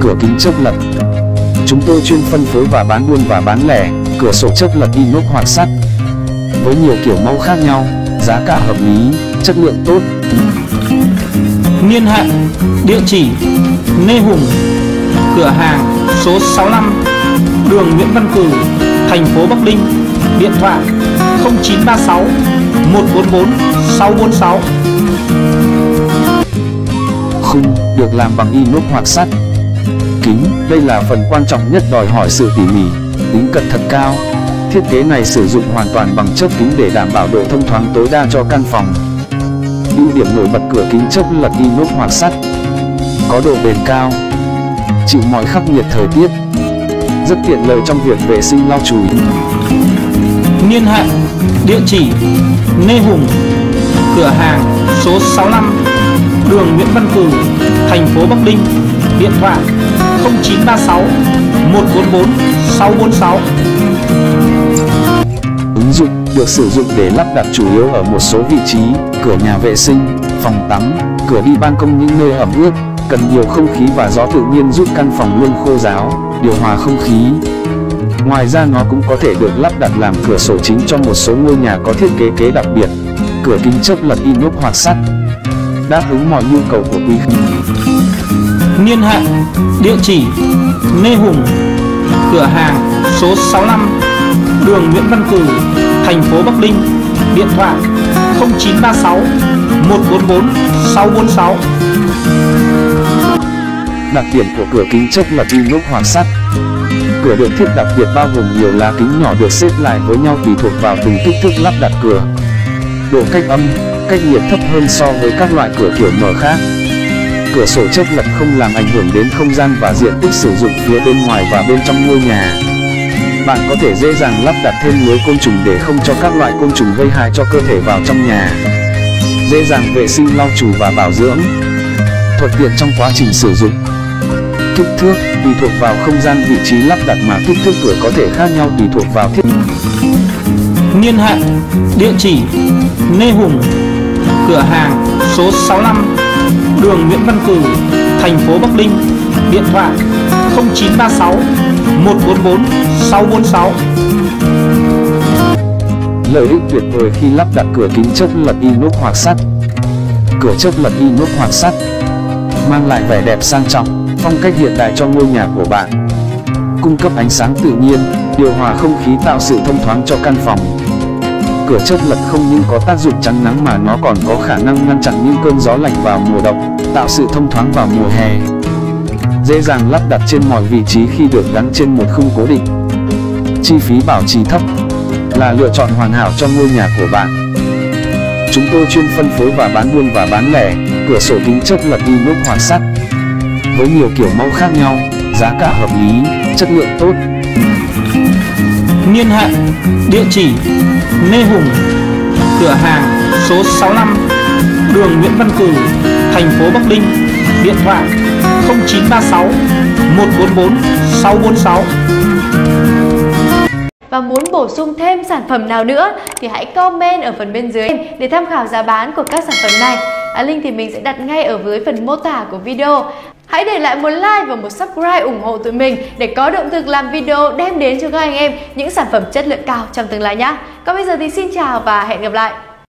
cửa kính chớp lật. Chúng tôi chuyên phân phối và bán buôn và bán lẻ cửa sổ chớp lật inox hoặc sắt với nhiều kiểu mẫu khác nhau, giá cả hợp lý, chất lượng tốt. Niên hạn, địa chỉ Lê Hùng, cửa hàng số 65, đường Nguyễn Văn Cừ, thành phố Bắc Ninh, điện thoại 0936 144 646. Khung được làm bằng inox hoặc sắt. Kính, đây là phần quan trọng nhất, đòi hỏi sự tỉ mỉ, tính cẩn thận cao. Thiết kế này sử dụng hoàn toàn bằng chớp kính để đảm bảo độ thông thoáng tối đa cho căn phòng. Ưu điểm nổi bật cửa kính chớp lật inox hoặc sắt: có độ bền cao, chịu mọi khắc nghiệt thời tiết, rất tiện lợi trong việc vệ sinh lau chùi. Niên hạn, địa chỉ Lê Hùng, cửa hàng số 65, đường Nguyễn Văn Cừ, thành phố Bắc Ninh, điện thoại 0936 144 646. Ứng dụng được sử dụng để lắp đặt chủ yếu ở một số vị trí, cửa nhà vệ sinh, phòng tắm, cửa đi ban công, những nơi ẩm ướt, cần nhiều không khí và gió tự nhiên giúp căn phòng luôn khô ráo, điều hòa không khí. Ngoài ra nó cũng có thể được lắp đặt làm cửa sổ chính cho một số ngôi nhà có thiết kế đặc biệt. Cửa kính chớp lật inox hoặc sắt, đáp ứng mọi nhu cầu của quý khách. Niên hạn, địa chỉ Lê Hùng, cửa hàng số 65, đường Nguyễn Văn Cừ, thành phố Bắc Ninh, điện thoại 0936 144 646. Đặc điểm của cửa kính chớp lật inox hoặc sắt: cửa được thiết đặc biệt bao gồm nhiều lá kính nhỏ được xếp lại với nhau tùy thuộc vào từng kích thước lắp đặt cửa. Độ cách âm, cách nhiệt thấp hơn so với các loại cửa kiểu mở khác. Cửa sổ chớp lật không làm ảnh hưởng đến không gian và diện tích sử dụng phía bên ngoài và bên trong ngôi nhà. Bạn có thể dễ dàng lắp đặt thêm lưới côn trùng để không cho các loại côn trùng gây hại cho cơ thể vào trong nhà. Dễ dàng vệ sinh lau chùi và bảo dưỡng, thuận tiện trong quá trình sử dụng. Kích thước, tùy thuộc vào không gian vị trí lắp đặt mà kích thước cửa có thể khác nhau tùy thuộc vào thiết. Niên hạn, địa chỉ Lê Hùng, cửa hàng số 65, đường Nguyễn Văn Cừ, thành phố Bắc Ninh, điện thoại 0936 144 646. Lợi ích tuyệt vời khi lắp đặt cửa kính chớp lật inox hoặc sắt. Cửa chớp lật inox hoặc sắt mang lại vẻ đẹp sang trọng, phong cách hiện đại cho ngôi nhà của bạn, cung cấp ánh sáng tự nhiên, điều hòa không khí, tạo sự thông thoáng cho căn phòng. Cửa chớp lật không những có tác dụng chắn nắng mà nó còn có khả năng ngăn chặn những cơn gió lạnh vào mùa đông, tạo sự thông thoáng vào mùa hè. Dễ dàng lắp đặt trên mọi vị trí khi được gắn trên một khung cố định. Chi phí bảo trì thấp, là lựa chọn hoàn hảo cho ngôi nhà của bạn. Chúng tôi chuyên phân phối và bán buôn và bán lẻ cửa sổ kính chớp lật inox hoặc sắt với nhiều kiểu mẫu khác nhau, giá cả hợp lý, chất lượng tốt. Niên hạn, địa chỉ Lê Hùng, cửa hàng số 65, đường Nguyễn Văn Cừ, thành phố Bắc Ninh, điện thoại 0936 144 646. Và muốn bổ sung thêm sản phẩm nào nữa thì hãy comment ở phần bên dưới để tham khảo giá bán của các sản phẩm này. Link thì mình sẽ đặt ngay ở dưới phần mô tả của video. Hãy để lại một like và một subscribe ủng hộ tụi mình để có động lực làm video đem đến cho các anh em những sản phẩm chất lượng cao trong tương lai nhé. Còn bây giờ thì xin chào và hẹn gặp lại.